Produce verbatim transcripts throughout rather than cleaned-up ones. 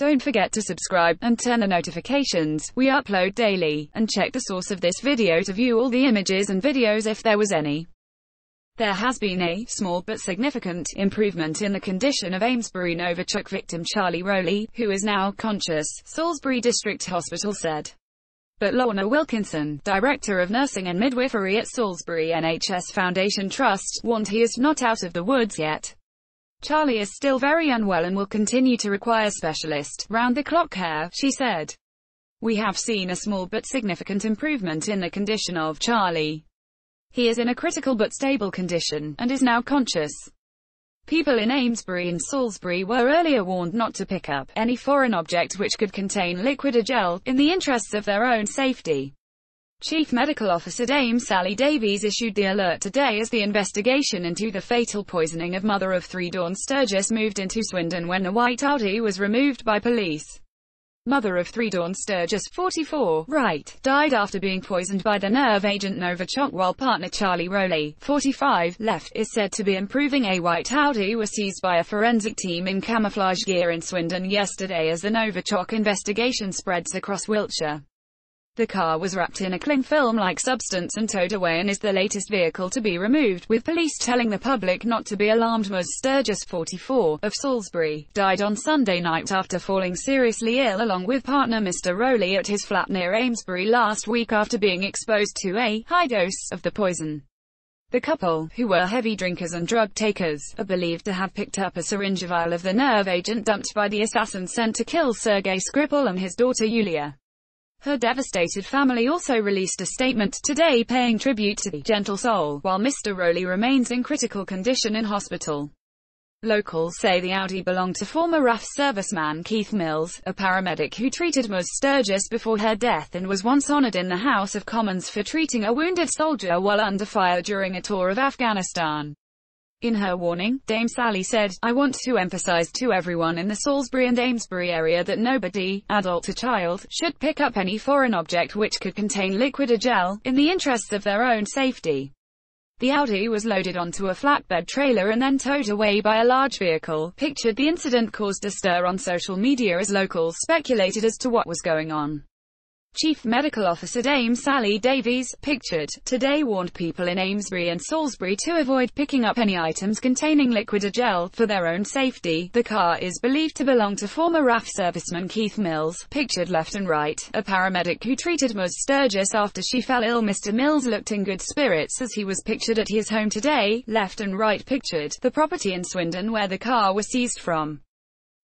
Don't forget to subscribe, and turn on notifications. We upload daily, and check the source of this video to view all the images and videos if there was any. There has been a small but significant improvement in the condition of Amesbury Novichok victim Charlie Rowley, who is now conscious, Salisbury District Hospital said. But Lorna Wilkinson, Director of Nursing and Midwifery at Salisbury N H S Foundation Trust, warned he is not out of the woods yet. Charlie is still very unwell and will continue to require specialist, round-the-clock care, she said. We have seen a small but significant improvement in the condition of Charlie. He is in a critical but stable condition, and is now conscious. People in Amesbury and Salisbury were earlier warned not to pick up any foreign object which could contain liquid or gel, in the interests of their own safety. Chief Medical Officer Dame Sally Davies issued the alert today as the investigation into the fatal poisoning of mother of three Dawn Sturgess moved into Swindon when the white Audi was removed by police. Mother of three Dawn Sturgess, forty-four, right, died after being poisoned by the nerve agent Novichok, while partner Charlie Rowley, forty-five, left, is said to be improving. A white Audi was seized by a forensic team in camouflage gear in Swindon yesterday as the Novichok investigation spreads across Wiltshire. The car was wrapped in a cling film-like substance and towed away and is the latest vehicle to be removed, with police telling the public not to be alarmed. Ms Sturgess, forty-four, of Salisbury, died on Sunday night after falling seriously ill along with partner Mister Rowley at his flat near Amesbury last week after being exposed to a high dose of the poison. The couple, who were heavy drinkers and drug takers, are believed to have picked up a syringe vial of the nerve agent dumped by the assassin sent to kill Sergei Skripal and his daughter Yulia. Her devastated family also released a statement today paying tribute to the gentle soul, while Mister Rowley remains in critical condition in hospital. Locals say the Audi belonged to former R A F serviceman Keith Mills, a paramedic who treated Ms Sturgess before her death and was once honoured in the House of Commons for treating a wounded soldier while under fire during a tour of Afghanistan. In her warning, Dame Sally said, I want to emphasise to everyone in the Salisbury and Amesbury area that nobody, adult or child, should pick up any foreign object which could contain liquid or gel, in the interests of their own safety. The Audi was loaded onto a flatbed trailer and then towed away by a large vehicle. Pictured the incident caused a stir on social media as locals speculated as to what was going on. Chief Medical Officer Dame Sally Davies, pictured, today warned people in Amesbury and Salisbury to avoid picking up any items containing liquid or gel, for their own safety. The car is believed to belong to former R A F serviceman Keith Mills, pictured left and right, a paramedic who treated Ms Sturgess after she fell ill. Mister Mills looked in good spirits as he was pictured at his home today, left and right pictured, the property in Swindon where the car was seized from.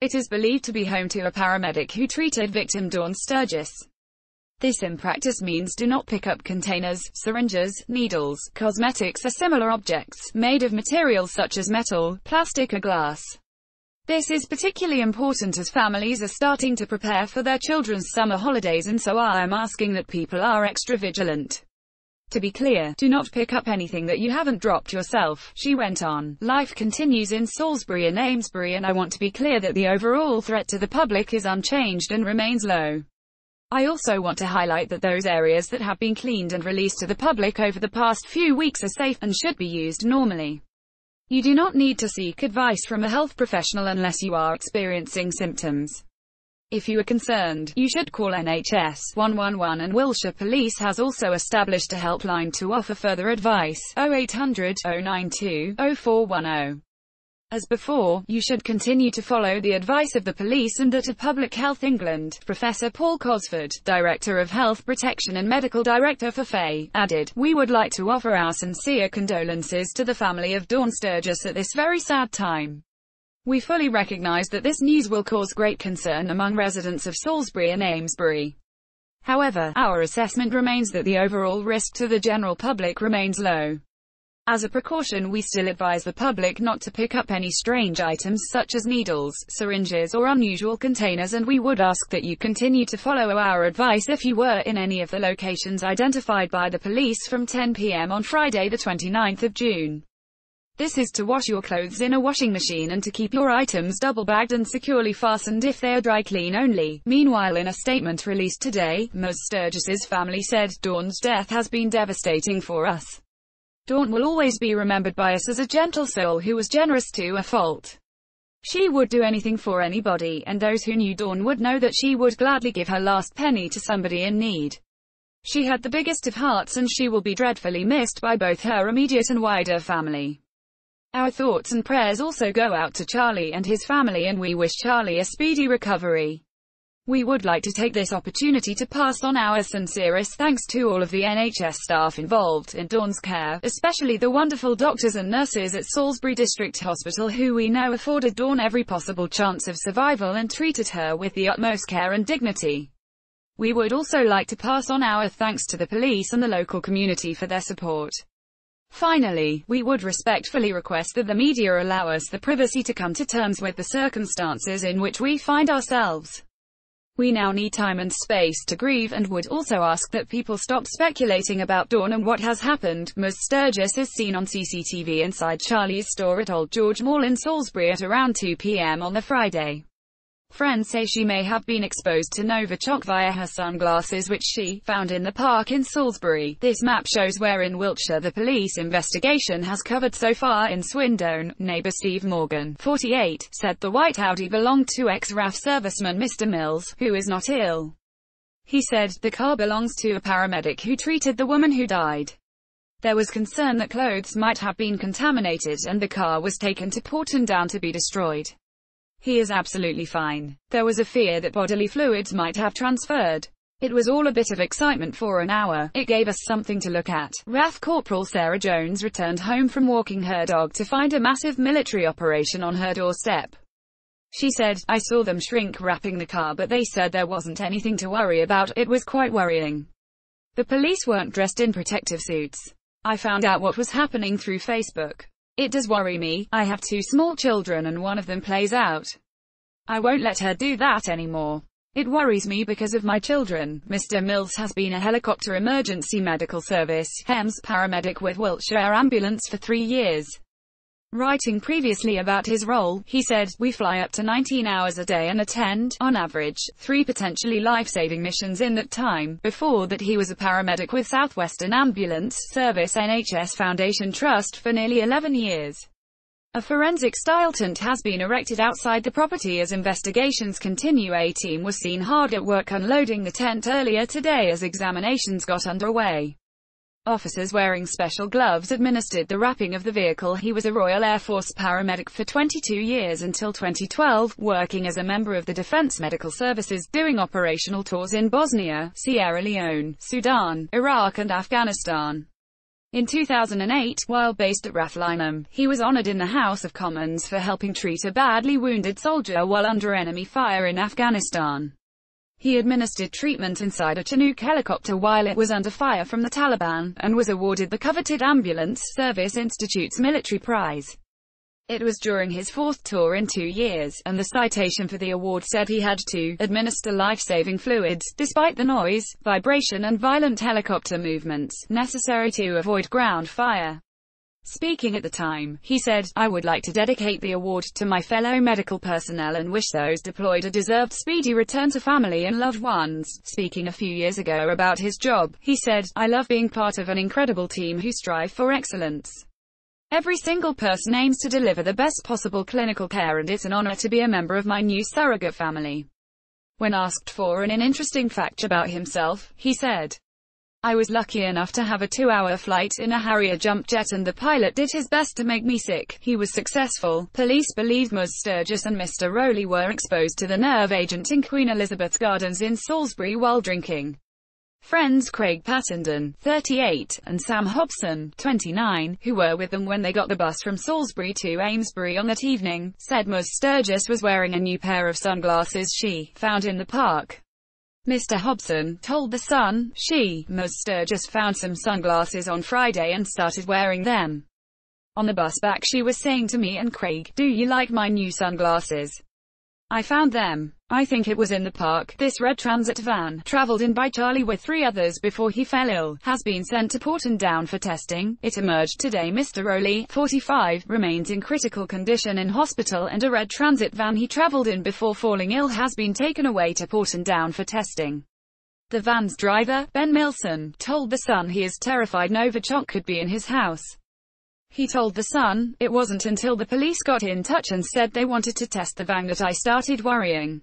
It is believed to be home to a paramedic who treated victim Dawn Sturgess. This in practice means do not pick up containers, syringes, needles, cosmetics or similar objects, made of materials such as metal, plastic or glass. This is particularly important as families are starting to prepare for their children's summer holidays, and so I am asking that people are extra vigilant. To be clear, do not pick up anything that you haven't dropped yourself, she went on. Life continues in Salisbury and Amesbury, and I want to be clear that the overall threat to the public is unchanged and remains low. I also want to highlight that those areas that have been cleaned and released to the public over the past few weeks are safe, and should be used normally. You do not need to seek advice from a health professional unless you are experiencing symptoms. If you are concerned, you should call N H S one one one, and Wiltshire Police has also established a helpline to offer further advice, oh eight hundred, oh nine two, oh four one oh. As before, you should continue to follow the advice of the police and that of Public Health England. Professor Paul Cosford, Director of Health Protection and Medical Director for F A I, added, we would like to offer our sincere condolences to the family of Dawn Sturgess at this very sad time. We fully recognise that this news will cause great concern among residents of Salisbury and Amesbury. However, our assessment remains that the overall risk to the general public remains low. As a precaution, we still advise the public not to pick up any strange items such as needles, syringes or unusual containers, and we would ask that you continue to follow our advice if you were in any of the locations identified by the police from ten p m on Friday the twenty-ninth of June. This is to wash your clothes in a washing machine and to keep your items double-bagged and securely fastened if they are dry clean only. Meanwhile, in a statement released today, Ms Sturgess's family said, Dawn's death has been devastating for us. Dawn will always be remembered by us as a gentle soul who was generous to a fault. She would do anything for anybody, and those who knew Dawn would know that she would gladly give her last penny to somebody in need. She had the biggest of hearts, and she will be dreadfully missed by both her immediate and wider family. Our thoughts and prayers also go out to Charlie and his family, and we wish Charlie a speedy recovery. We would like to take this opportunity to pass on our sincerest thanks to all of the N H S staff involved in Dawn's care, especially the wonderful doctors and nurses at Salisbury District Hospital, who we know afforded Dawn every possible chance of survival and treated her with the utmost care and dignity. We would also like to pass on our thanks to the police and the local community for their support. Finally, we would respectfully request that the media allow us the privacy to come to terms with the circumstances in which we find ourselves. We now need time and space to grieve, and would also ask that people stop speculating about Dawn and what has happened. Miz Sturgess is seen on C C T V inside Charlie's store at Old George Mall in Salisbury at around two p m on the Friday. Friends say she may have been exposed to Novichok via her sunglasses, which she found in the park in Salisbury. This map shows where in Wiltshire the police investigation has covered so far. In Swindon, neighbour Steve Morgan, forty-eight, said the white Audi belonged to ex-R A F serviceman Mister Mills, who is not ill. He said, the car belongs to a paramedic who treated the woman who died. There was concern that clothes might have been contaminated, and the car was taken to Porton Down to be destroyed. He is absolutely fine. There was a fear that bodily fluids might have transferred. It was all a bit of excitement for an hour. It gave us something to look at. R A F Corporal Sarah Jones returned home from walking her dog to find a massive military operation on her doorstep. She said, I saw them shrink wrapping the car, but they said there wasn't anything to worry about. It was quite worrying. The police weren't dressed in protective suits. I found out what was happening through Facebook. It does worry me. I have two small children and one of them plays out. I won't let her do that anymore. It worries me because of my children. Mister Mills has been a helicopter emergency medical service H E M S paramedic with Wiltshire Ambulance for three years. Writing previously about his role, he said, we fly up to nineteen hours a day and attend, on average, three potentially life-saving missions in that time. Before that he was a paramedic with Southwestern Ambulance Service N H S Foundation Trust for nearly eleven years. A forensic style tent has been erected outside the property as investigations continue. A team was seen hard at work unloading the tent earlier today as examinations got underway. Officers wearing special gloves administered the wrapping of the vehicle. He was a Royal Air Force paramedic for twenty-two years until twenty twelve, working as a member of the Defense Medical Services, doing operational tours in Bosnia, Sierra Leone, Sudan, Iraq and Afghanistan. In two thousand eight, while based at R A F Lyneham, he was honored in the House of Commons for helping treat a badly wounded soldier while under enemy fire in Afghanistan. He administered treatment inside a Chinook helicopter while it was under fire from the Taliban, and was awarded the coveted Ambulance Service Institute's military prize. It was during his fourth tour in two years, and the citation for the award said he had to administer life-saving fluids, despite the noise, vibration and violent helicopter movements necessary to avoid ground fire. Speaking at the time, he said, I would like to dedicate the award to my fellow medical personnel and wish those deployed a deserved speedy return to family and loved ones. Speaking a few years ago about his job, he said, I love being part of an incredible team who strive for excellence. Every single person aims to deliver the best possible clinical care, and it's an honor to be a member of my new surrogate family. When asked for an interesting fact about himself, he said, I was lucky enough to have a two-hour flight in a Harrier jump jet, and the pilot did his best to make me sick. He was successful. Police believe Miz Sturgess and Mister Rowley were exposed to the nerve agent in Queen Elizabeth Gardens in Salisbury while drinking. Friends Craig Pattenden, thirty-eight, and Sam Hobson, twenty-nine, who were with them when they got the bus from Salisbury to Amesbury on that evening, said Miz Sturgess was wearing a new pair of sunglasses she found in the park. Mister Hobson told The Sun, she, Miz Sturgess, found some sunglasses on Friday and started wearing them. On the bus back she was saying to me and Craig, do you like my new sunglasses? I found them. I think it was in the park. This red transit van, travelled in by Charlie with three others before he fell ill, has been sent to Porton Down for testing. It emerged today Mister Rowley, forty-five, remains in critical condition in hospital, and a red transit van he travelled in before falling ill has been taken away to Porton Down for testing. The van's driver, Ben Milson, told The Sun he is terrified Novichok could be in his house. He told The Sun, "It wasn't until the police got in touch and said they wanted to test the van that I started worrying.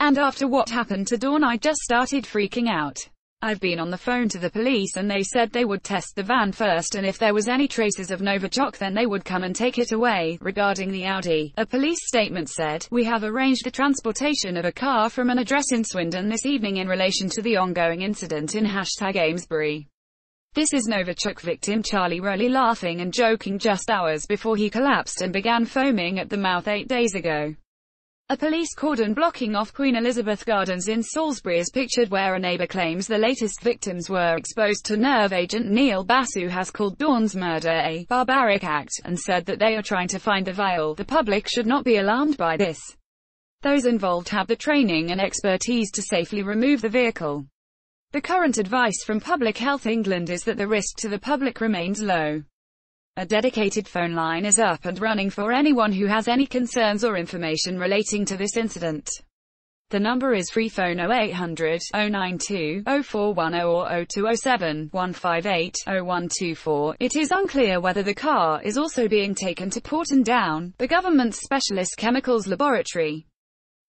And after what happened to Dawn, I just started freaking out. I've been on the phone to the police and they said they would test the van first, and if there was any traces of Novichok then they would come and take it away." Regarding the Audi, a police statement said, "We have arranged the transportation of a car from an address in Swindon this evening in relation to the ongoing incident in hashtag Amesbury. This is Novichok victim Charlie Rowley laughing and joking just hours before he collapsed and began foaming at the mouth eight days ago. A police cordon blocking off Queen Elizabeth Gardens in Salisbury is pictured, where a neighbour claims the latest victims were exposed to nerve agent. Neil Basu has called Dawn's murder a barbaric act and said that they are trying to find the vile. The public should not be alarmed by this. Those involved have the training and expertise to safely remove the vehicle. The current advice from Public Health England is that the risk to the public remains low. A dedicated phone line is up and running for anyone who has any concerns or information relating to this incident. The number is free phone oh eight hundred, oh nine two, oh four one oh or oh two oh seven, one five eight, oh one two four. It is unclear whether the car is also being taken to Porton Down, the government's specialist chemicals laboratory.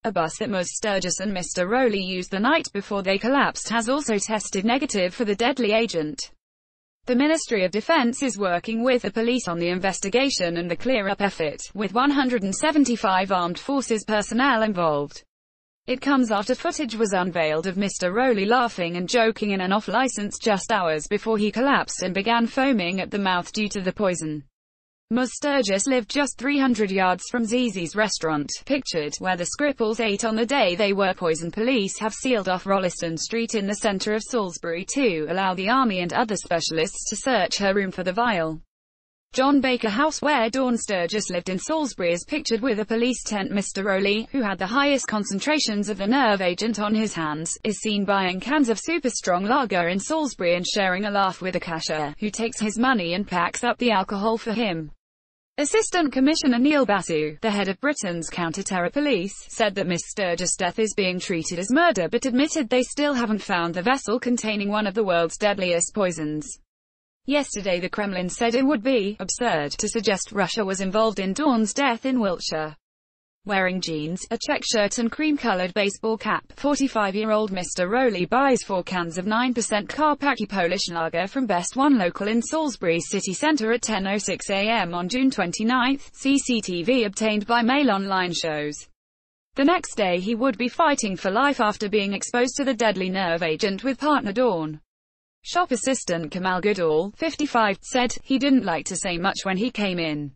A bus that Miz Sturgess and Mister Rowley used the night before they collapsed has also tested negative for the deadly agent. The Ministry of Defence is working with the police on the investigation and the clear-up effort, with one hundred seventy-five armed forces personnel involved. It comes after footage was unveiled of Mister Rowley laughing and joking in an off-licence just hours before he collapsed and began foaming at the mouth due to the poison. Miz Sturgess lived just three hundred yards from Zizi's restaurant, pictured, where the Skripals ate on the day they were poisoned. Police have sealed off Rolleston Street in the centre of Salisbury to allow the army and other specialists to search her room for the vial. John Baker House, where Dawn Sturgess lived in Salisbury, is pictured with a police tent. Mister Rowley, who had the highest concentrations of the nerve agent on his hands, is seen buying cans of super strong lager in Salisbury and sharing a laugh with a cashier, who takes his money and packs up the alcohol for him. Assistant Commissioner Neil Basu, the head of Britain's counter-terror police, said that Miss Sturgess' death is being treated as murder, but admitted they still haven't found the vessel containing one of the world's deadliest poisons. Yesterday the Kremlin said it would be absurd to suggest Russia was involved in Dawn's death in Wiltshire. Wearing jeans, a check shirt and cream-coloured baseball cap, forty-five-year-old Mister Rowley buys four cans of nine percent Karpacki Polish lager from Best One Local in Salisbury city centre at ten oh six a m on June twenty-ninth, C C T V obtained by Mail Online shows. The next day he would be fighting for life after being exposed to the deadly nerve agent with partner Dawn. Shop assistant Kamal Goodall, fifty-five, said, "He didn't like to say much when he came in.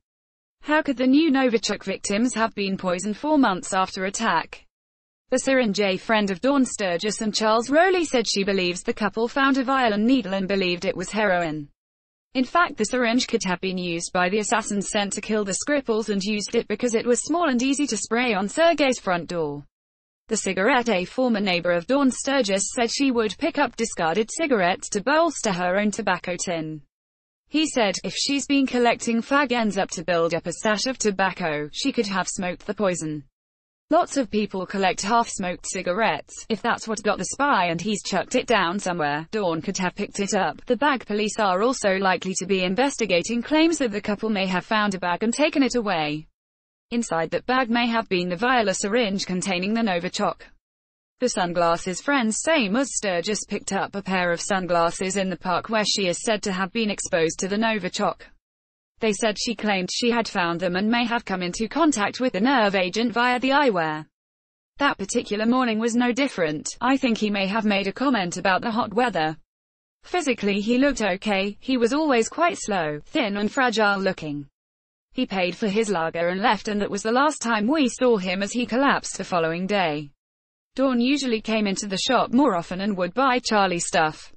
How could the new Novichok victims have been poisoned four months after attack?" The Syrian J friend of Dawn Sturgess and Charles Rowley said she believes the couple found a vial and needle and believed it was heroin. In fact, the syringe could have been used by the assassins sent to kill the Skripals and used it because it was small and easy to spray on Sergei's front door. The cigarette, a former neighbour of Dawn Sturgess, said she would pick up discarded cigarettes to bolster her own tobacco tin. He said, "If she's been collecting fag ends up to build up a stash of tobacco, she could have smoked the poison. Lots of people collect half-smoked cigarettes. If that's what got the spy and he's chucked it down somewhere, Dawn could have picked it up." The bag police are also likely to be investigating claims that the couple may have found a bag and taken it away. Inside that bag may have been the vial or syringe containing the Novichok. The sunglasses friends say Miz Sturgess picked up a pair of sunglasses in the park where she is said to have been exposed to the Novichok. They said she claimed she had found them and may have come into contact with the nerve agent via the eyewear. "That particular morning was no different. I think he may have made a comment about the hot weather. Physically he looked okay, he was always quite slow, thin and fragile looking. He paid for his lager and left, and that was the last time we saw him as he collapsed the following day. Dawn usually came into the shop more often and would buy Charlie stuff.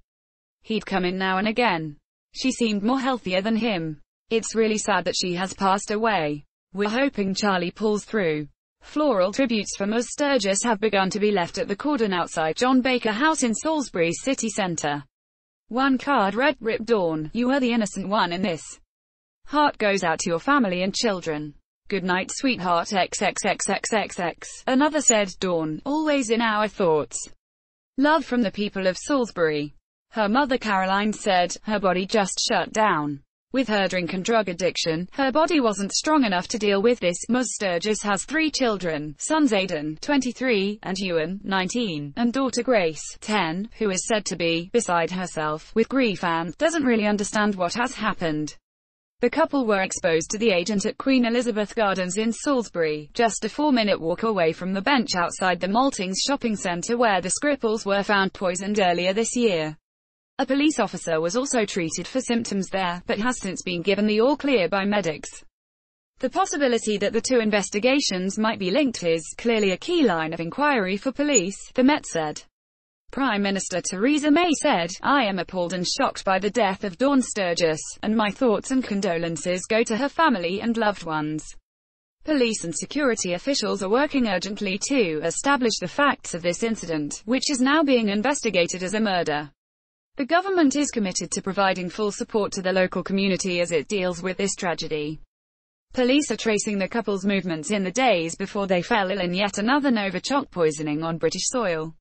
He'd come in now and again. She seemed more healthier than him. It's really sad that she has passed away. We're hoping Charlie pulls through." Floral tributes from Miz Sturgess have begun to be left at the cordon outside John Baker House in Salisbury city centre. One card read, "Rip Dawn, you are the innocent one in this. Heart goes out to your family and children. Good night, sweetheart triple X." Another said, "Dawn, always in our thoughts. Love from the people of Salisbury." Her mother Caroline said, "Her body just shut down. With her drink and drug addiction, her body wasn't strong enough to deal with this. Miz Sturgess has three children, sons Aidan, twenty-three, and Ewan, nineteen, and daughter Grace, ten, who is said to be beside herself with grief and doesn't really understand what has happened. The couple were exposed to the agent at Queen Elizabeth Gardens in Salisbury, just a four-minute walk away from the bench outside the Maltings shopping centre where the Skripals were found poisoned earlier this year. A police officer was also treated for symptoms there, but has since been given the all-clear by medics. The possibility that the two investigations might be linked is clearly a key line of inquiry for police, the Met said. Prime Minister Theresa May said, "I am appalled and shocked by the death of Dawn Sturgess, and my thoughts and condolences go to her family and loved ones." Police and security officials are working urgently to establish the facts of this incident, which is now being investigated as a murder. The government is committed to providing full support to the local community as it deals with this tragedy. Police are tracing the couple's movements in the days before they fell ill in yet another Novichok poisoning on British soil.